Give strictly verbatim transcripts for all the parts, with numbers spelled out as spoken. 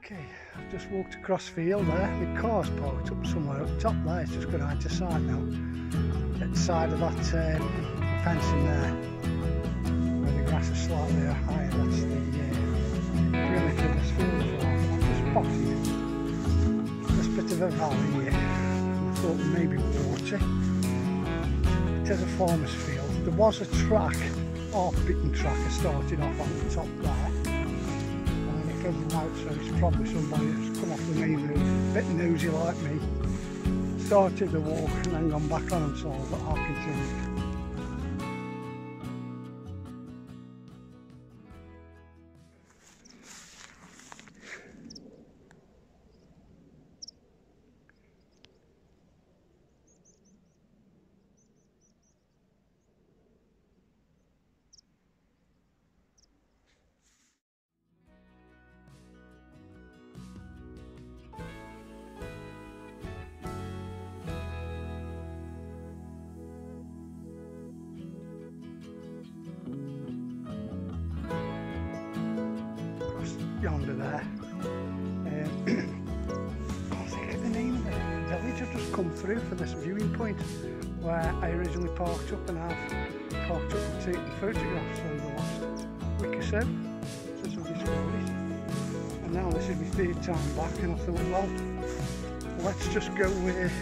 Okay, I've just walked across the hill there. The car's parked up somewhere up top there. It's just got out to side now. At the side of that um, fencing there, where the grass is slightly higher, that's the uh, really famous field for. I've just spotted this bit of a valley here. I thought maybe water. It is a farmer's field. There was a track, half-beaten track, I started off on the top there. Out, so it's probably somebody that's come off the main road, a bit nosy like me, started the walk and then gone back on and so on, but I'll continue. Yonder there. Um, I can't think of the name of the village. I've just come through for this viewing point where I originally parked up, and I've parked up and taken photographs over the last week or so. So somebody's stories. And now this is my third time back, and I thought, well, let's just go with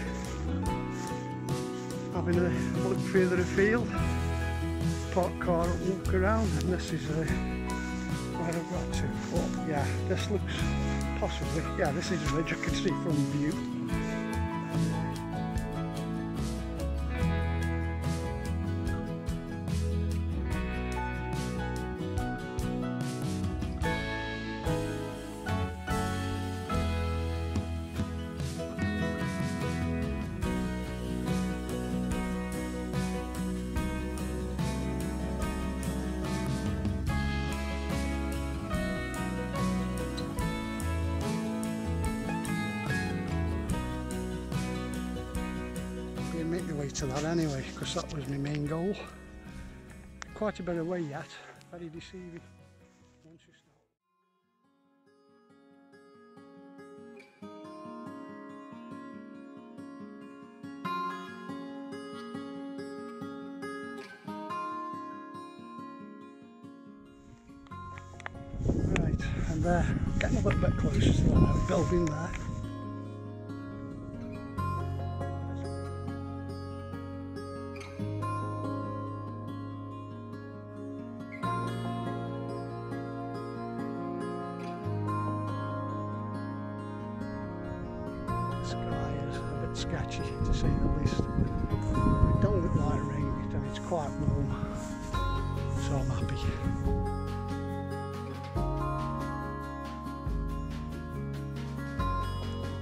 having a look further afield, park car and walk around, and this is a where I've got to, but yeah, this looks possibly, yeah, this is a ridge I can see from view. Make my way to that anyway, because that was my main goal. Quite a bit away yet, very deceiving. Once you start. Right, and uh, getting a little bit closer to that building there. Sketchy to say the least. It don't look like rain, and it's quite warm, so I'm happy.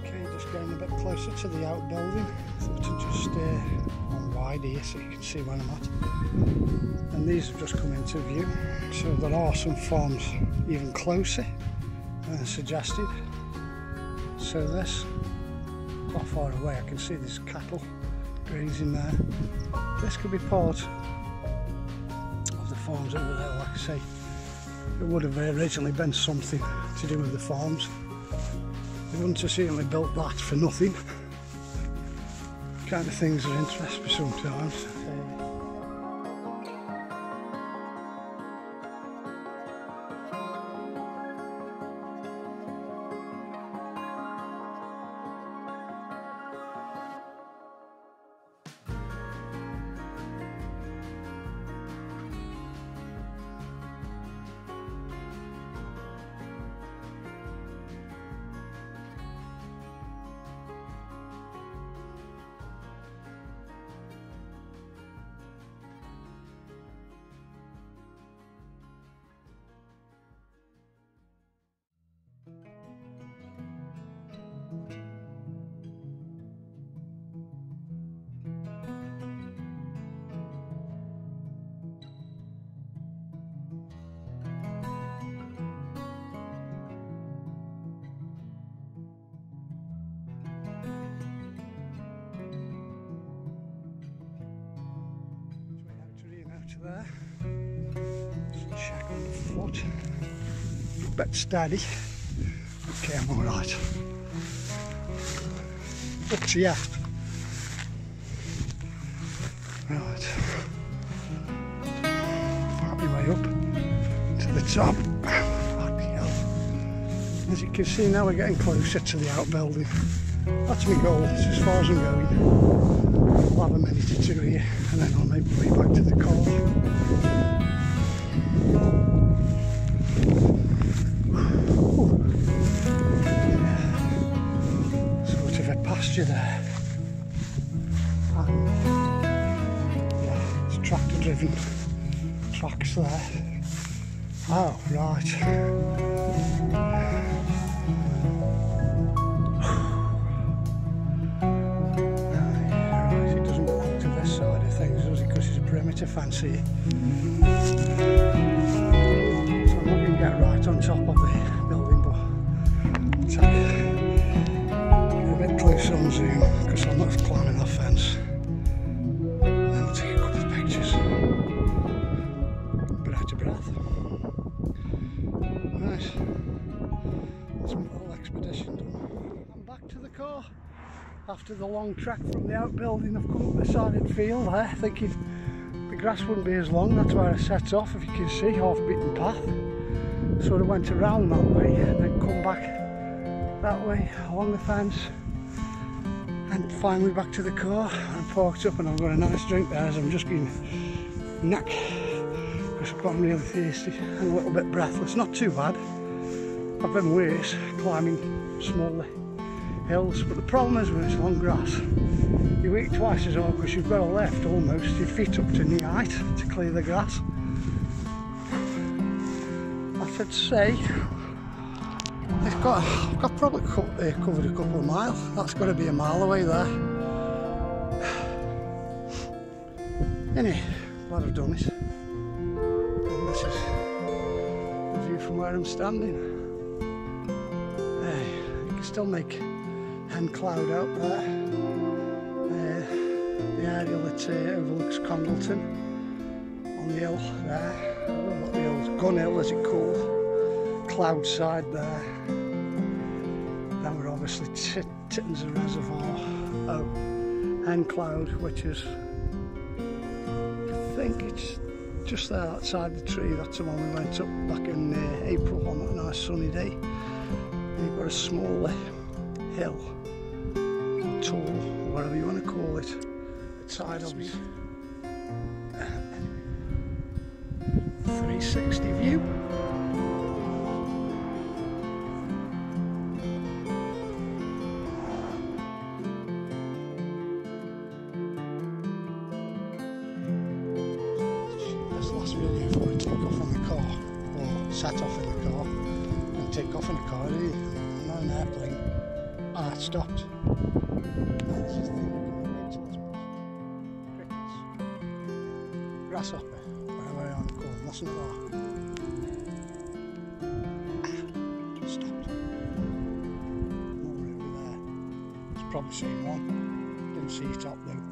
Okay, just getting a bit closer to the outbuilding. I thought I'd just uh, on wide here so you can see where I'm at. And these have just come into view, so there are some farms even closer than suggested. So this. Quite far away, I can see there's cattle grazing there. This could be part of the farms over there, like I say. It would have originally been something to do with the farms. They wouldn't have certainly built that for nothing. Kind of things that interest me sometimes. There. Just check on the foot. A bit steady. Okay, I'm all right. Up to ya. Right. Find my way up to the top. Fucking hell. As you can see now, we're getting closer to the outbuilding. That's my goal, it's as far as I'm going. I'll have a minute or two here and then I'll make my way back to the car. Sort of a pasture there. And yeah, it's tractor driven tracks there. Oh, right. To fancy it. So I'm not going to get right on top of the building, but I'll take a bit closer on zoom because I'm not climbing that fence. And then we'll take a couple of pictures. But out of breath. Nice. That's my whole expedition done. I'm back to the car. After the long trek from the outbuilding, I've come up the sided field there thinking the grass wouldn't be as long. That's where I set off, if you can see, half beaten path. Sort of went around that way and then come back that way along the fence and finally back to the car. I parked up and I've got a nice drink there, so I'm just getting knack because I've gotten really thirsty and a little bit breathless. Not too bad. I've been worse climbing smaller hills, but the problem is when it's long grass, you eat twice as hard because you've got a left almost, your feet up to knee height to clear the grass. I should say, I've got, I've got probably co uh, covered a couple of miles. That's got to be a mile away there. Anyway, glad I've done it. And this is the view from where I'm standing. Uh, you can still make hen cloud out there. The area that uh, overlooks Congleton on the hill there, I don't know what the hill is, Gun Hill as it's called, Cloudside there. Then we're obviously Tittons of Reservoir, oh, and Cloud, which is, I think it's just there outside the tree. That's the one we went up back in uh, April on a nice sunny day. And you've got a smaller hill, or tall, or whatever you want to call it. Side of it. three sixty view. That's the last video before I take off in the car, or sat off in the car and take off in the car. I'm not an airplane. Ah, it stopped. That's just the grasshopper, whatever I am called, nothing far. Stopped. Over over there. It's probably seen one. Didn't see it up though.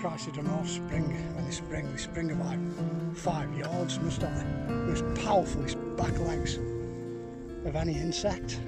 Christ, I don't know, spring, when they spring, they spring about five yards, must have the most powerful back legs of any insect.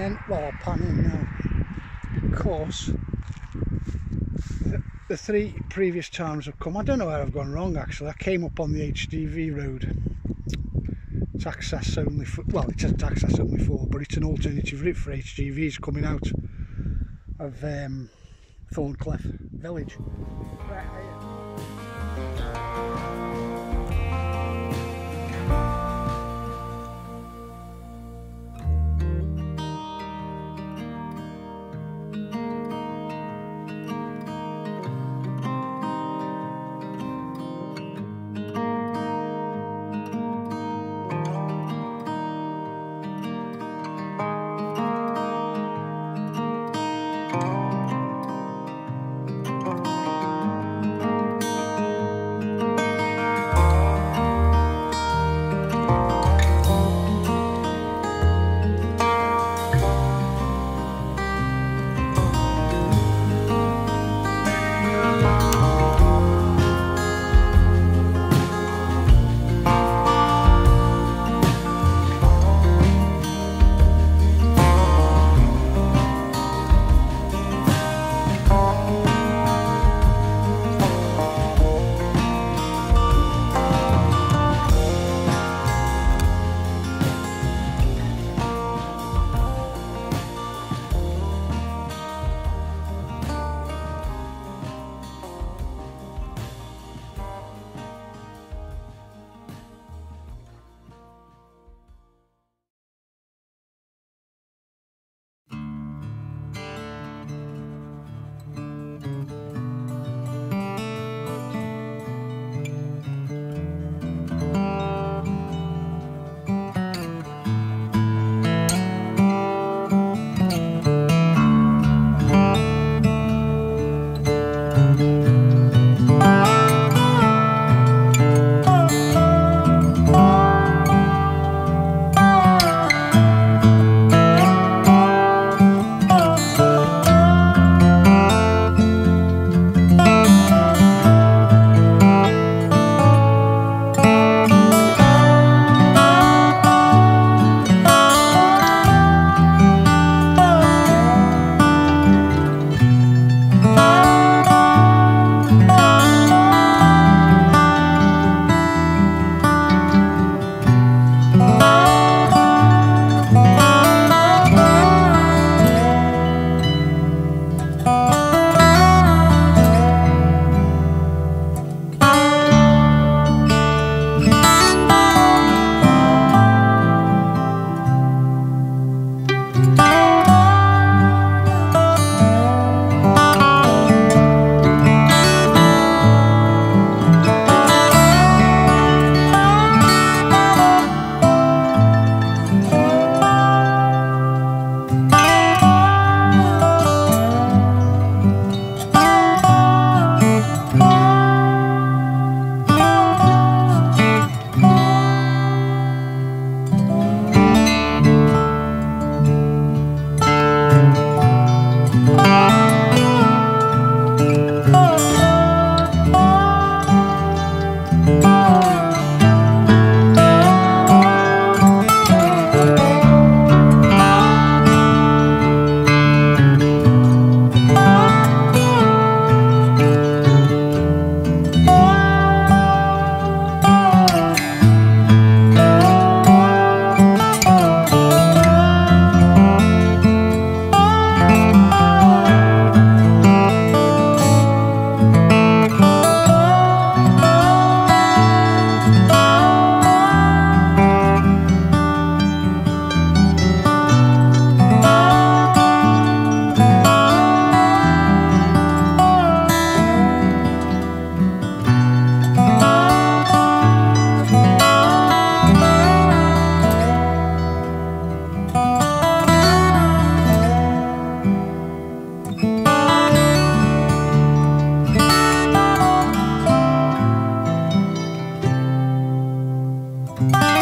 in, well I'll pan in now, course the, the three previous times have come, I don't know where I've gone wrong actually, I came up on the H D V road, it's access only for, well it isn't access only for, but it's an alternative route for H D Vs coming out of um, Thorncliffe Village. Bye.